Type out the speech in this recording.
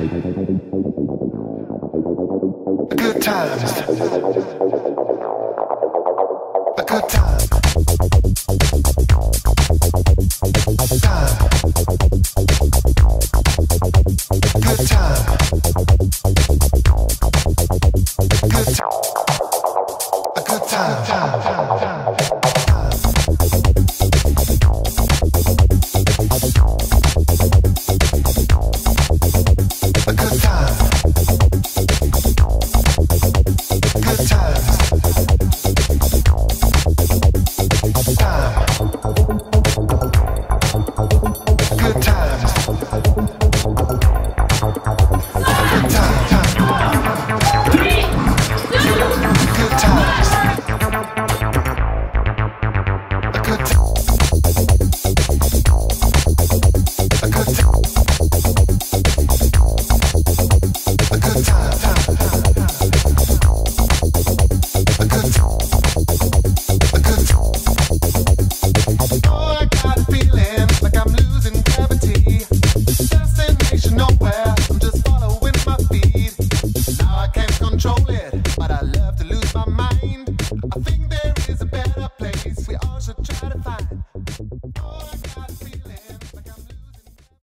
The good times.